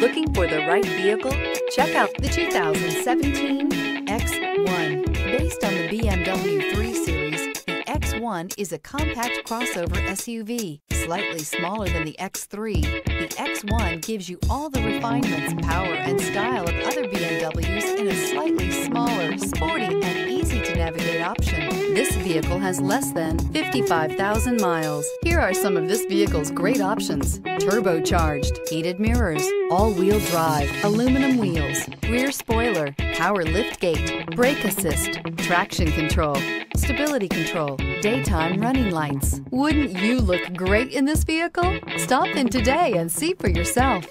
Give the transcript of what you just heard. Looking for the right vehicle? Check out the 2017 X1. Based on the BMW 3 Series, the X1 is a compact crossover SUV. Slightly smaller than the X3, the X1 gives you all the refinements, power, and style of other BMWs in a slightly smaller, sporty, and easy-to-navigate option. This vehicle has less than 55,000 miles. Here are some of this vehicle's great options: turbocharged, heated mirrors, all-wheel drive, aluminum wheels, rear spoiler, power liftgate, brake assist, traction control, stability control, daytime running lights. Wouldn't you look great in this vehicle? Stop in today and see for yourself.